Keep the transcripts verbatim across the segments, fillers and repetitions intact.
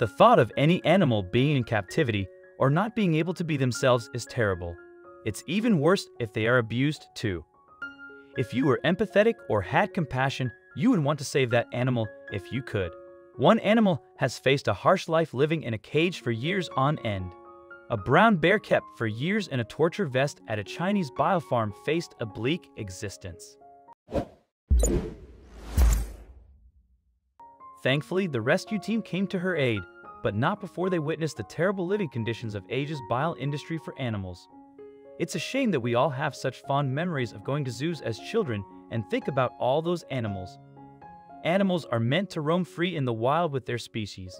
The thought of any animal being in captivity or not being able to be themselves is terrible. It's even worse if they are abused too. If you were empathetic or had compassion, you would want to save that animal if you could. One animal has faced a harsh life living in a cage for years on end. A brown bear kept for years in a torture vest at a Chinese biofarm faced a bleak existence. Thankfully, the rescue team came to her aid, but not before they witnessed the terrible living conditions of Asia's bile industry for animals. It's a shame that we all have such fond memories of going to zoos as children and think about all those animals. Animals are meant to roam free in the wild with their species.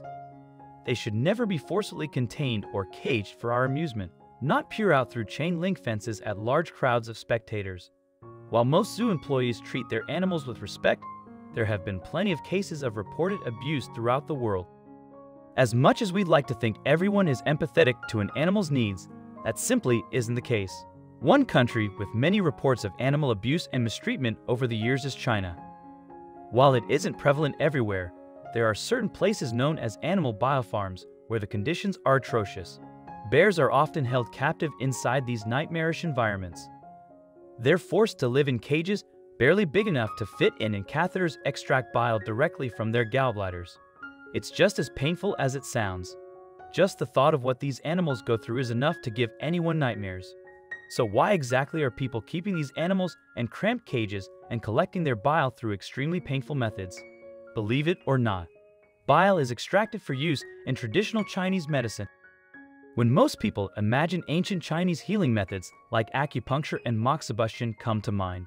They should never be forcibly contained or caged for our amusement, not peer out through chain link fences at large crowds of spectators. While most zoo employees treat their animals with respect, there have been plenty of cases of reported abuse throughout the world. As much as we'd like to think everyone is empathetic to an animal's needs, that simply isn't the case. One country with many reports of animal abuse and mistreatment over the years is China. While it isn't prevalent everywhere, there are certain places known as animal biofarms where the conditions are atrocious. Bears are often held captive inside these nightmarish environments. They're forced to live in cages barely big enough to fit in, and catheters extract bile directly from their gallbladders. It's just as painful as it sounds. Just the thought of what these animals go through is enough to give anyone nightmares. So why exactly are people keeping these animals in cramped cages and collecting their bile through extremely painful methods? Believe it or not, bile is extracted for use in traditional Chinese medicine. When most people imagine ancient Chinese healing methods like acupuncture and moxibustion come to mind,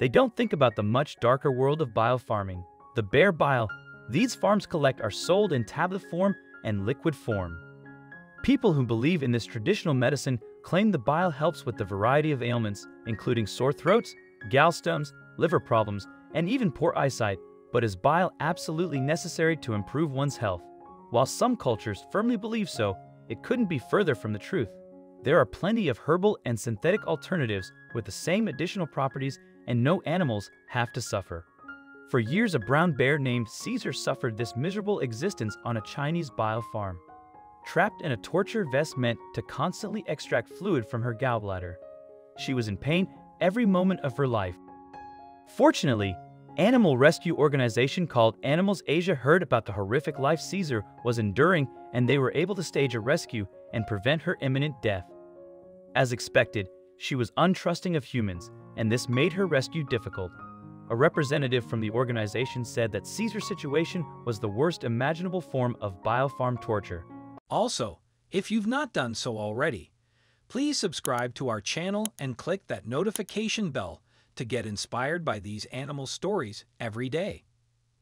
they don't think about the much darker world of biofarming. The bear bile these farms collect are sold in tablet form and liquid form. People who believe in this traditional medicine claim the bile helps with the variety of ailments, including sore throats, gallstones, liver problems, and even poor eyesight, but is bile absolutely necessary to improve one's health? While some cultures firmly believe so, it couldn't be further from the truth. There are plenty of herbal and synthetic alternatives with the same additional properties, and no animals have to suffer. For years, a brown bear named Caesar suffered this miserable existence on a Chinese bile farm. Trapped in a torture vest meant to constantly extract fluid from her gallbladder, she was in pain every moment of her life. Fortunately, animal rescue organization called Animals Asia heard about the horrific life Caesar was enduring, and they were able to stage a rescue and prevent her imminent death. As expected, she was untrusting of humans, and this made her rescue difficult. A representative from the organization said that Caesar's situation was the worst imaginable form of biofarm torture. Also, if you've not done so already, please subscribe to our channel and click that notification bell to get inspired by these animal stories every day.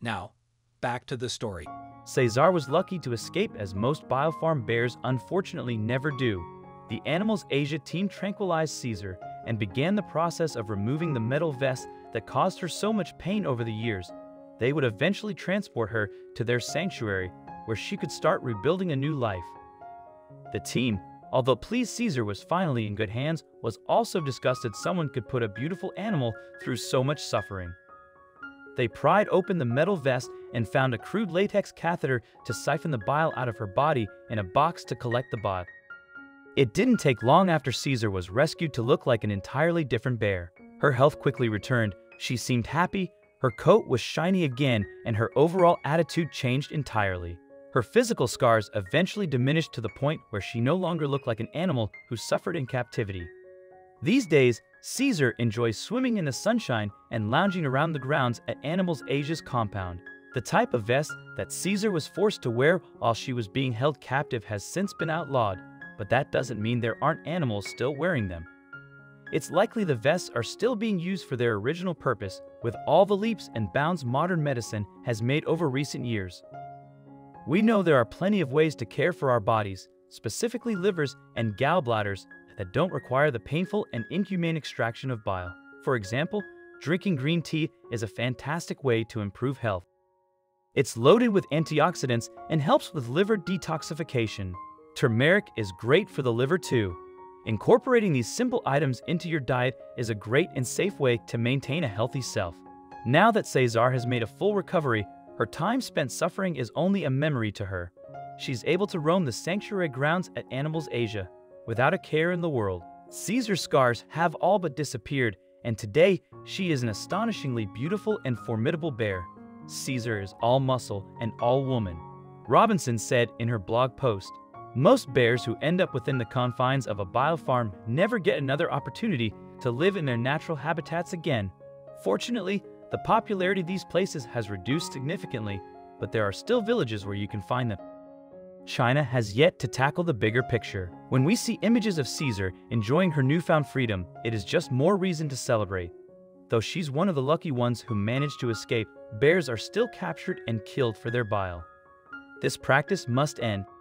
Now, back to the story. Caesar was lucky to escape, as most biofarm bears unfortunately never do. The Animals Asia team tranquilized Caesar and began the process of removing the metal vest that caused her so much pain over the years. They would eventually transport her to their sanctuary where she could start rebuilding a new life. The team, although pleased Caesar was finally in good hands, was also disgusted someone could put a beautiful animal through so much suffering. They pried open the metal vest and found a crude latex catheter to siphon the bile out of her body and a box to collect the bile. It didn't take long after Caesar was rescued to look like an entirely different bear. Her health quickly returned, she seemed happy, her coat was shiny again, and her overall attitude changed entirely. Her physical scars eventually diminished to the point where she no longer looked like an animal who suffered in captivity. These days, Caesar enjoys swimming in the sunshine and lounging around the grounds at Animals Asia's compound. The type of vest that Caesar was forced to wear while she was being held captive has since been outlawed, but that doesn't mean there aren't animals still wearing them. It's likely the vests are still being used for their original purpose, with all the leaps and bounds modern medicine has made over recent years. We know there are plenty of ways to care for our bodies, specifically livers and gallbladders, that don't require the painful and inhumane extraction of bile. For example, drinking green tea is a fantastic way to improve health. It's loaded with antioxidants and helps with liver detoxification. Turmeric is great for the liver too. Incorporating these simple items into your diet is a great and safe way to maintain a healthy self. Now that Caesar has made a full recovery, her time spent suffering is only a memory to her. she's able to roam the sanctuary grounds at Animals Asia without a care in the world. Caesar's scars have all but disappeared, and today she is an astonishingly beautiful and formidable bear. Caesar is all muscle and all woman. Robinson said in her blog post, "Most bears who end up within the confines of a biofarm never get another opportunity to live in their natural habitats again. Fortunately, the popularity of these places has reduced significantly, but there are still villages where you can find them." China has yet to tackle the bigger picture. When we see images of Caesar enjoying her newfound freedom, it is just more reason to celebrate. Though she's one of the lucky ones who managed to escape, bears are still captured and killed for their bile. This practice must end.